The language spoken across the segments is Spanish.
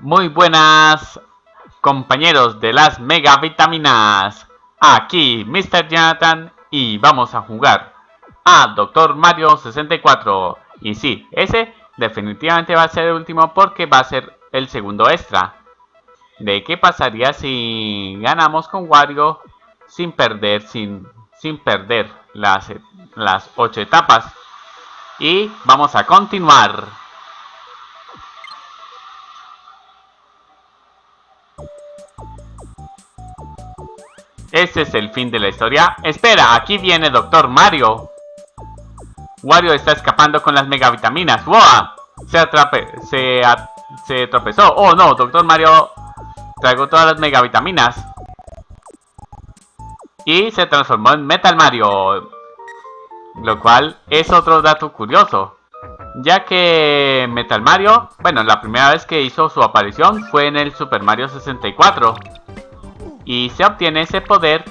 Muy buenas, compañeros de las megavitaminas. Aquí Mr. Jonathan y vamos a jugar a Dr. Mario 64. Y sí, ese definitivamente va a ser el último porque va a ser el segundo extra. ¿De qué pasaría si ganamos con Wario sin perder, sin perder las 8 etapas? Y vamos a continuar. Este es el fin de la historia. Espera, aquí viene Dr. Mario. Wario está escapando con las megavitaminas. ¡Wow! Se tropezó. Oh no, Dr. Mario tragó todas las megavitaminas y se transformó en Metal Mario. Lo cual es otro dato curioso, ya que Metal Mario, bueno, la primera vez que hizo su aparición fue en el Super Mario 64. Y se obtiene ese poder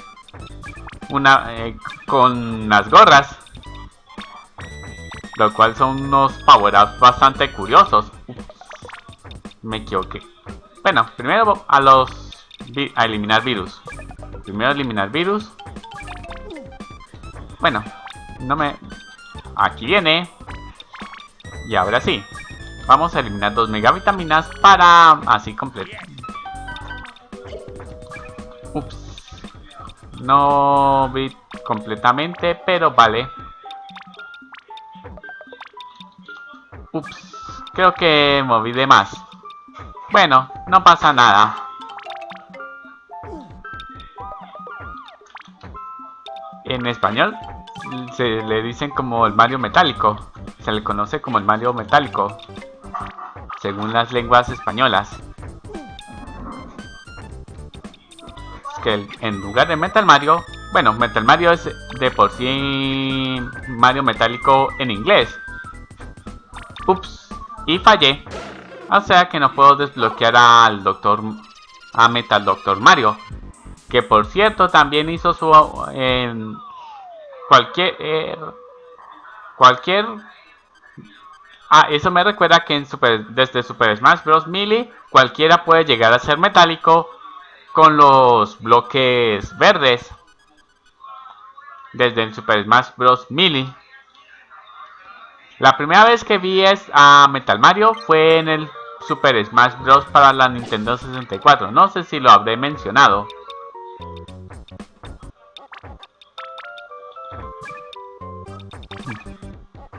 con las gorras, lo cual son unos power-ups bastante curiosos. Ups, me equivoqué. Bueno, primero a eliminar virus. Primero eliminar virus. Bueno, no me... Aquí viene. Y ahora sí, vamos a eliminar 2 megavitaminas para así completar. Ups, no vi completamente, pero vale. Ups, creo que moví de más. Bueno, no pasa nada. En español se le dicen como el Mario Metálico. Se le conoce como el Mario Metálico, según las lenguas españolas. Que en lugar de Metal Mario, bueno, Metal Mario es de por sí Mario Metálico en inglés. Ups, y fallé. O sea que no puedo desbloquear al Metal Doctor Mario, que por cierto también hizo su eso me recuerda que en desde Super Smash Bros. Melee cualquiera puede llegar a ser metálico con los bloques verdes desde el Super Smash Bros. Melee. La primera vez que vi a Metal Mario fue en el Super Smash Bros. Para la Nintendo 64. No sé si lo habré mencionado.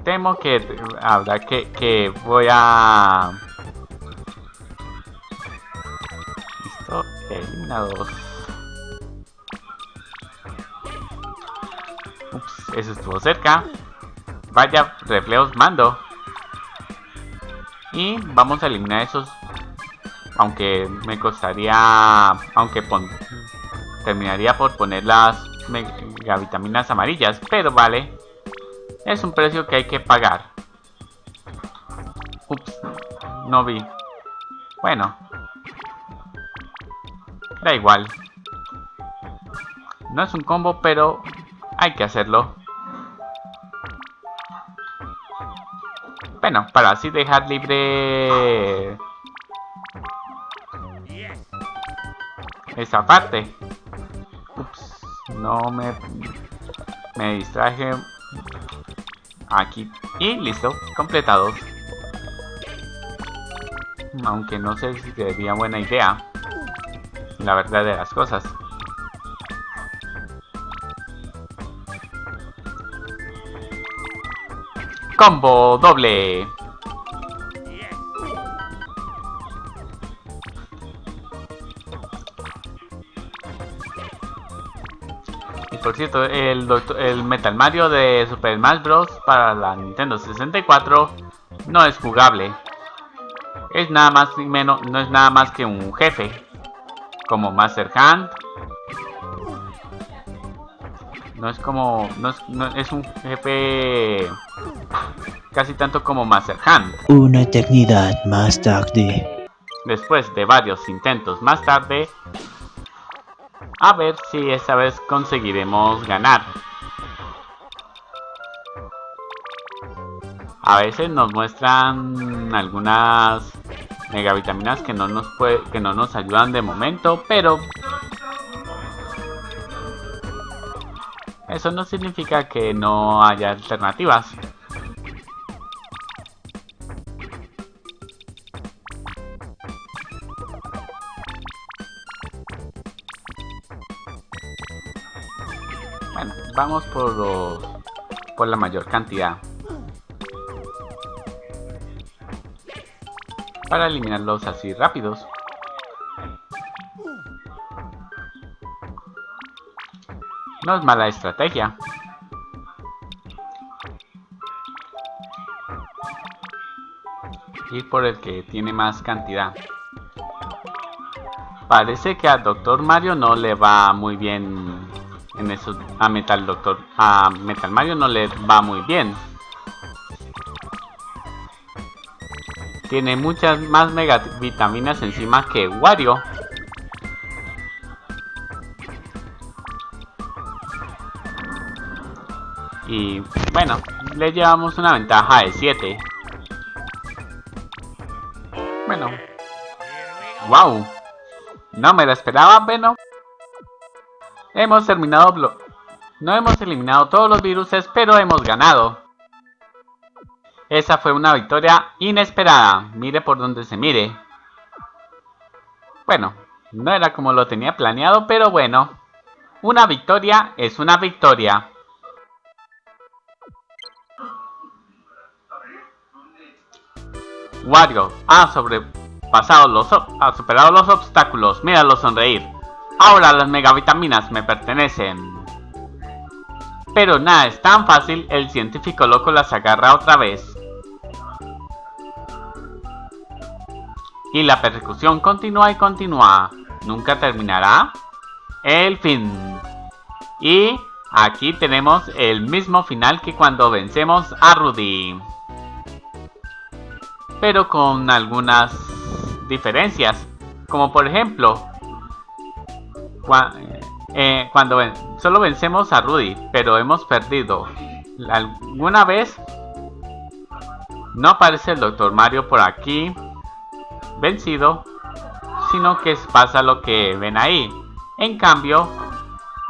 Temo que habrá que voy a... eliminados. Ups, eso estuvo cerca. Vaya reflejos mando. Y vamos a eliminar esos. Aunque me costaría... Aunque terminaría por poner las megavitaminas amarillas. Pero vale. Es un precio que hay que pagar. Ups, no vi. Bueno, da igual. No es un combo, pero hay que hacerlo. Bueno, para así dejar libre esa parte. Ups, no me distraje. Aquí. Y listo, completados. Aunque no sé si sería buena idea, la verdad de las cosas. Combo doble. Y por cierto, el Metal Mario de Super Smash Bros. Para la Nintendo 64 no es jugable. Es nada más y menos, no es nada más que un jefe. Como Master Hand. No es un jefe casi tanto como Master Hand. Una eternidad más tarde. Después de varios intentos más tarde. A ver si esta vez conseguiremos ganar. A veces nos muestran algunas megavitaminas que no nos ayudan de momento, pero eso no significa que no haya alternativas. Bueno, vamos por la mayor cantidad, para eliminarlos así rápidos. No es mala estrategia. Ir por el que tiene más cantidad. Parece que a Dr. Mario no le va muy bien en eso. A Metal Mario no le va muy bien. Tiene muchas más megavitaminas encima que Wario. Y bueno, le llevamos una ventaja de 7. Bueno. ¡Wow! No me la esperaba, bueno. Hemos terminado. No hemos eliminado todos los viruses, pero hemos ganado. Esa fue una victoria inesperada, mire por donde se mire. Bueno, no era como lo tenía planeado, pero bueno. Una victoria es una victoria. Wario ha superado los obstáculos, míralo sonreír. Ahora las megavitaminas me pertenecen. Pero nada, es tan fácil, el científico loco las agarra otra vez. Y la persecución continúa y continúa. Nunca terminará. El fin. Y aquí tenemos el mismo final que cuando vencemos a Rudy. Pero con algunas diferencias. Como por ejemplo, solo vencemos a Rudy, pero hemos perdido. Alguna vez no aparece el Dr. Mario por aquí vencido, sino que pasa lo que ven ahí. En cambio,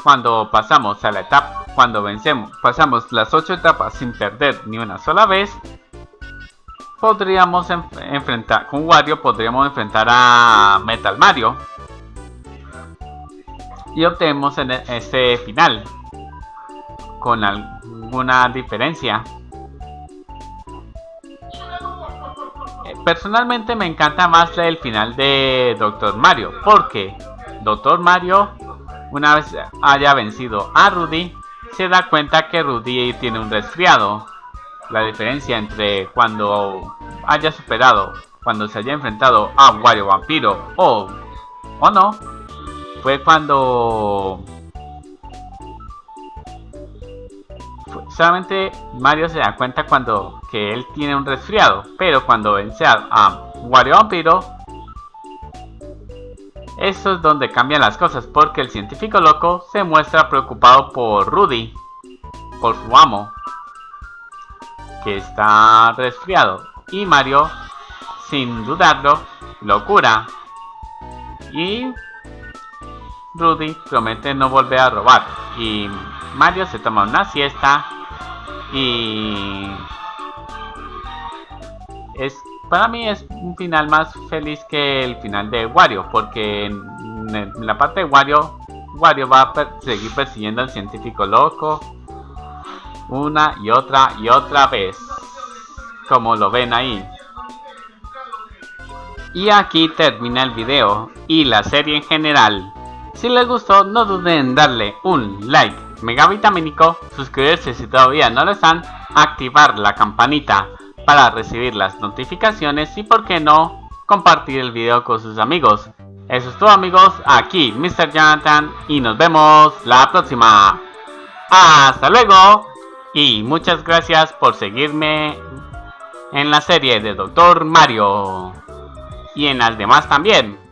cuando pasamos a la etapa, cuando vencemos, pasamos las 8 etapas sin perder ni una sola vez, podríamos enfrentar con Wario, podríamos enfrentar a Metal Mario. Y obtenemos en este final con alguna diferencia. Personalmente me encanta más el final de Dr. Mario, porque Dr. Mario, una vez haya vencido a Rudy, se da cuenta que Rudy tiene un resfriado. La diferencia entre cuando se haya enfrentado a Wario Vampiro o no, fue cuando solamente Mario se da cuenta que él tiene un resfriado, pero cuando vence a Wario Vampiro, eso es donde cambian las cosas, porque el científico loco se muestra preocupado por Rudy, por su amo, que está resfriado, y Mario, sin dudarlo, lo cura. Y Rudy promete no volver a robar, y Mario se toma una siesta, y para mí es un final más feliz que el final de Wario, porque en la parte de Wario va a seguir persiguiendo al científico loco una y otra vez, como lo ven ahí. Y aquí termina el video y la serie en general. Si les gustó, no duden en darle un like megavitamínico, suscribirse si todavía no lo están, activar la campanita para recibir las notificaciones y, por qué no, compartir el video con sus amigos. Eso es todo, amigos, aquí Mr. Jonathan y nos vemos la próxima. Hasta luego y muchas gracias por seguirme en la serie de Dr. Mario y en las demás también.